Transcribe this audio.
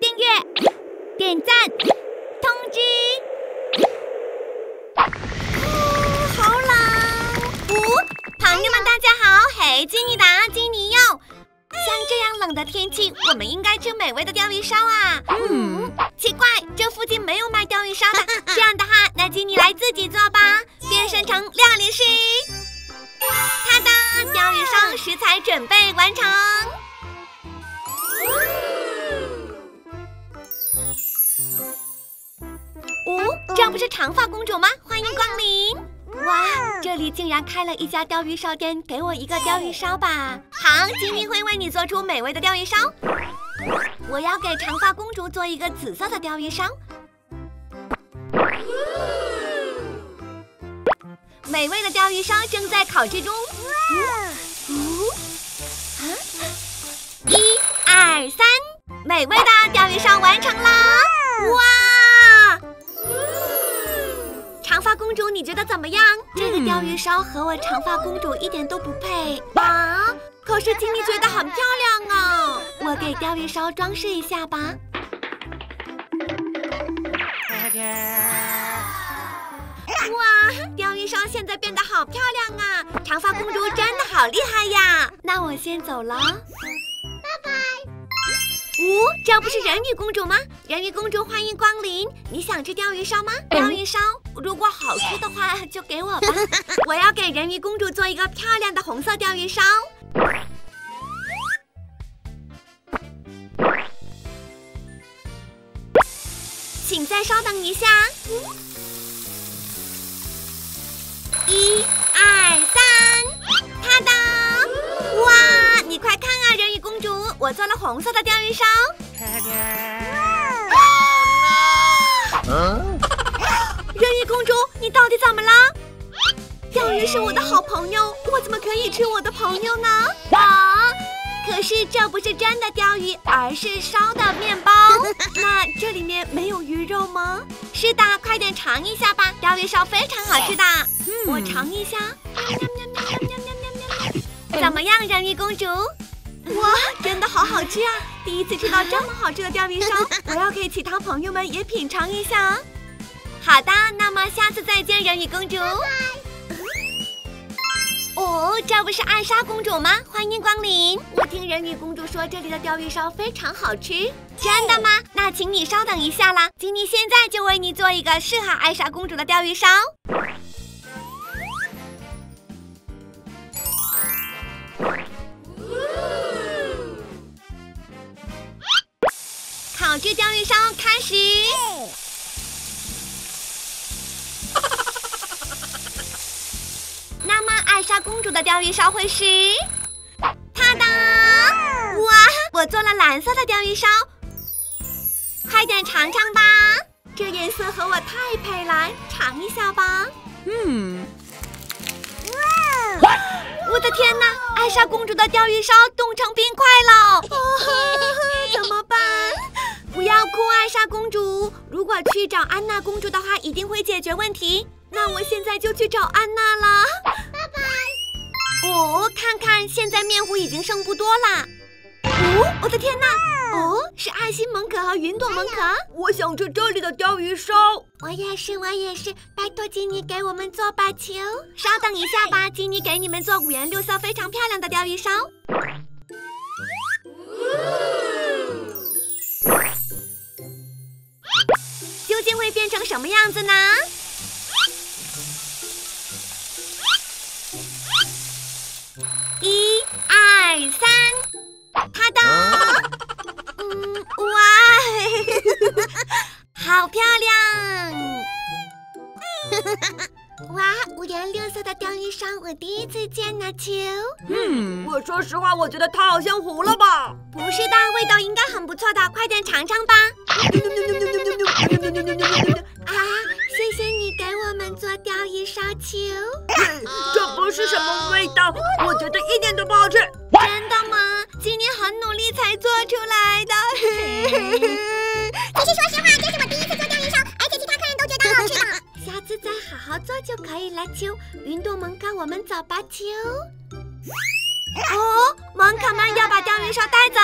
订阅、点赞、通知。好啦，朋友们大家好，嘿，基尼达、基尼佑。像这样冷的天气，我们应该吃美味的鲷鱼烧啊。奇怪，这附近没有卖鲷鱼烧的。这样的话，那基尼来自己做吧，变身成料理师。他的鲷鱼烧食材准备完成。 这不是长发公主吗？欢迎光临！哇，这里竟然开了一家鲷鱼烧店，给我一个鲷鱼烧吧！好，基尼会为你做出美味的鲷鱼烧。我要给长发公主做一个紫色的鲷鱼烧。美味的鲷鱼烧正在烤制中。1、2、3，美味的鲷鱼烧完成啦！哇！ 长发公主，你觉得怎么样？这个鲷鱼烧和我长发公主一点都不配啊！可是基尼觉得很漂亮啊！我给鲷鱼烧装饰一下吧。哇，鲷鱼烧现在变得好漂亮啊！长发公主真的好厉害呀！那我先走了，拜拜。 这不是人鱼公主吗？人鱼公主，欢迎光临！你想吃鲷鱼烧吗？鲷鱼烧，如果好吃的话就给我吧。我要给人鱼公主做一个漂亮的红色鲷鱼烧。请再稍等一下。1、2、3，啪嗒！哇，你快看啊，人鱼公主！ 我做了红色的鲷鱼烧，人鱼公主，你到底怎么了？钓鱼是我的好朋友，我怎么可以吃我的朋友呢？啊！可是这不是真的鲷鱼，而是烧的面包。那这里面没有鱼肉吗？是的，快点尝一下吧，鲷鱼烧非常好吃的。我尝一下，怎么样，人鱼公主？ 哇，真的好好吃啊！第一次吃到这么好吃的鲷鱼烧，我要给其他朋友们也品尝一下。好的，那么下次再见，人鱼公主。这不是艾莎公主吗？欢迎光临！我听人鱼公主说这里的鲷鱼烧非常好吃，真的吗？那请你稍等一下啦，基尼现在就为你做一个适合艾莎公主的鲷鱼烧。 烤制鲷鱼烧开始。那么，艾莎公主的鲷鱼烧会是？啪嗒！哇，我做了蓝色的鲷鱼烧，快点尝尝吧，这颜色和我太配了，尝一下吧。我的天哪，艾莎公主的鲷鱼烧冻成冰块了，怎么办？ 不要哭，艾莎公主。如果去找安娜公主的话，一定会解决问题。那我现在就去找安娜了。拜拜。看看，现在面糊已经剩不多了。我的天哪！是爱心萌可和云朵萌可。我想吃这里的鲷鱼烧。我也是，我也是。拜托基尼给我们做吧，求。稍等一下吧，基尼给你们做5颜6色、非常漂亮的鲷鱼烧。 究竟会变成什么样子呢？1、2、3，啪嗒！哇，好漂亮！哇，5颜6色的鲷鱼烧，我第一次见呢，球。我说实话，我觉得它好像糊了吧？不是的，味道应该很不错的，快点尝尝吧。 谢谢你给我们做鲷鱼烧球，这不是什么味道，我觉得一点都不好吃。真的吗？基尼很努力才做出来的。其实说实话，这是我第一次做鲷鱼烧，而且其他客人都觉得好吃的。下次再好好做就可以了，球。云朵萌可，我们走吧，球。萌可们要把鲷鱼烧带走。